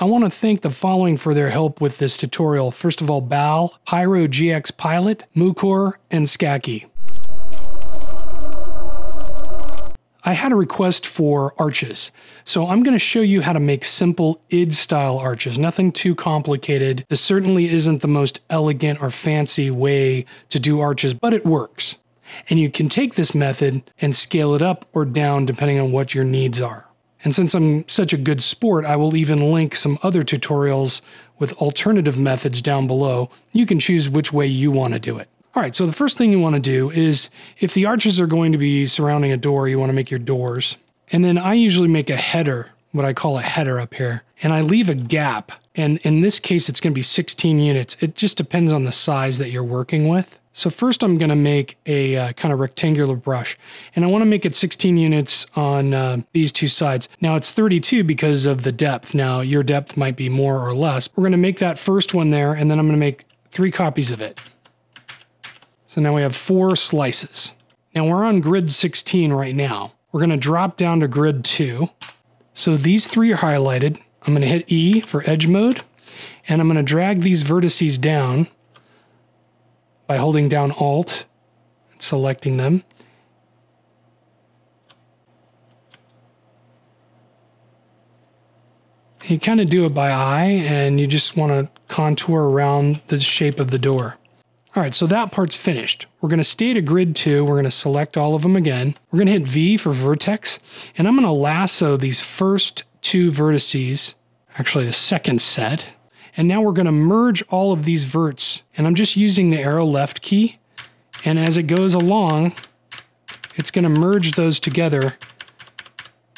I want to thank the following for their help with this tutorial. First of all, Bal, Pyro GX Pilot, Mukor, and Skacky. I had a request for arches, so I'm going to show you how to make simple id-style arches. Nothing too complicated. This certainly isn't the most elegant or fancy way to do arches, but it works. And you can take this method and scale it up or down depending on what your needs are. And since I'm such a good sport, I will even link some other tutorials with alternative methods down below. You can choose which way you want to do it. All right, so the first thing you want to do is, if the arches are going to be surrounding a door, you want to make your doors. And then I usually make a header, what I call a header up here, and I leave a gap. And in this case, it's going to be 16 units. It just depends on the size that you're working with. So first I'm going to make a kind of rectangular brush, and I want to make it 16 units on these two sides. Now it's 32 because of the depth. Now your depth might be more or less. We're going to make that first one there, and then I'm going to make 3 copies of it. So now we have 4 slices. Now we're on grid 16 right now. We're going to drop down to grid 2. So these 3 are highlighted. I'm going to hit E for edge mode, and I'm going to drag these vertices down by holding down Alt and selecting them. You kind of do it by eye, and you just want to contour around the shape of the door. All right, so that part's finished. We're going to stay to grid 2. We're going to select all of them again. We're going to hit V for vertex, and I'm going to lasso these first 2 vertices, actually the second set. And now we're going to merge all of these verts, and I'm just using the arrow left key, and as it goes along, it's going to merge those together.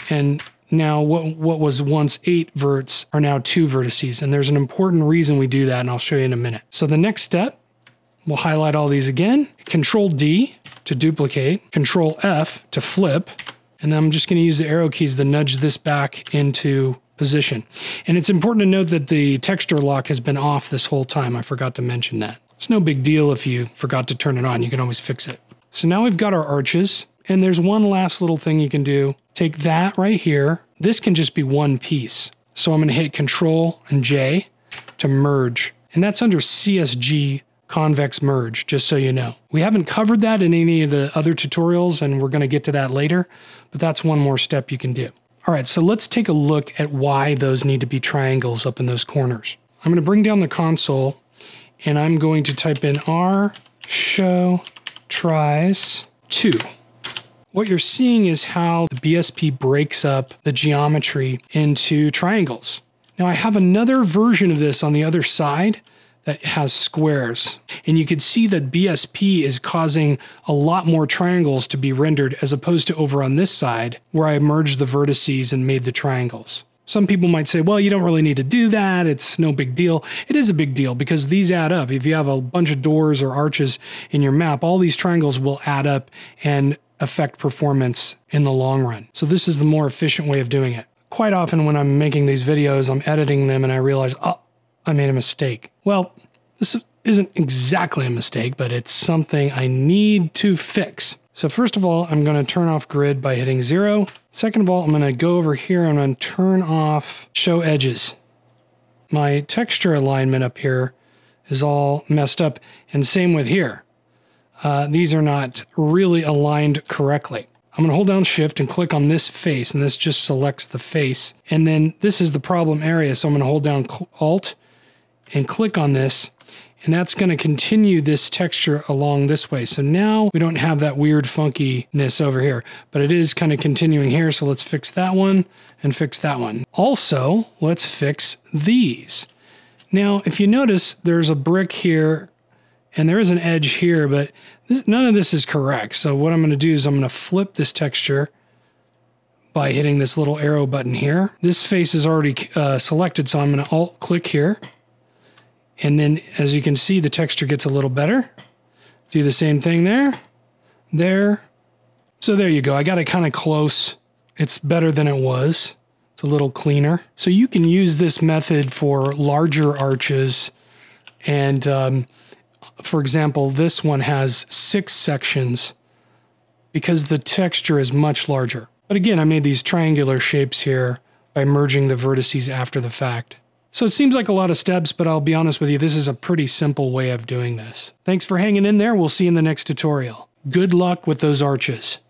And now what was once 8 verts are now 2 vertices, and there's an important reason we do that, and I'll show you in a minute. So the next step, we'll highlight all these again, Control D to duplicate, Control F to flip, and then I'm just going to use the arrow keys to nudge this back into position. And it's important to note that the texture lock has been off this whole time. I forgot to mention that. It's no big deal if you forgot to turn it on. You can always fix it. So now we've got our arches, and there's one last little thing you can do. Take that right here. This can just be one piece. So I'm going to hit Control and J to merge, and that's under CSG convex merge, just so you know. We haven't covered that in any of the other tutorials, and we're going to get to that later, but that's one more step you can do. All right, so let's take a look at why those need to be triangles up in those corners. I'm going to bring down the console, and I'm going to type in R show tries 2. What you're seeing is how the BSP breaks up the geometry into triangles. Now I have another version of this on the other side that has squares, and you can see that BSP is causing a lot more triangles to be rendered as opposed to over on this side where I merged the vertices and made the triangles. Some people might say, well, you don't really need to do that, it's no big deal. It is a big deal because these add up. If you have a bunch of doors or arches in your map, all these triangles will add up and affect performance in the long run. So this is the more efficient way of doing it. Quite often when I'm making these videos, I'm editing them and I realize, oh, I made a mistake. Well, this isn't exactly a mistake, but it's something I need to fix. So first of all, I'm going to turn off grid by hitting 0. Second of all, I'm going to go over here and I'm going to turn off show edges. My texture alignment up here is all messed up, and same with here. These are not really aligned correctly. I'm going to hold down shift and click on this face, and this just selects the face. And then this is the problem area, so I'm going to hold down Alt and click on this, and that's going to continue this texture along this way. So now we don't have that weird funkiness over here, but it is kind of continuing here. So let's fix that one and fix that one. Also, let's fix these. Now, if you notice, there's a brick here and there is an edge here, but none of this is correct. So what I'm going to do is I'm going to flip this texture by hitting this little arrow button here. This face is already selected, so I'm going to Alt click here. And then, as you can see, the texture gets a little better. Do the same thing there, there. So there you go. I got it kind of close. It's better than it was. It's a little cleaner. So you can use this method for larger arches. And for example, this one has 6 sections because the texture is much larger. But again, I made these triangular shapes here by merging the vertices after the fact. So it seems like a lot of steps, but I'll be honest with you, this is a pretty simple way of doing this. Thanks for hanging in there. We'll see you in the next tutorial. Good luck with those arches.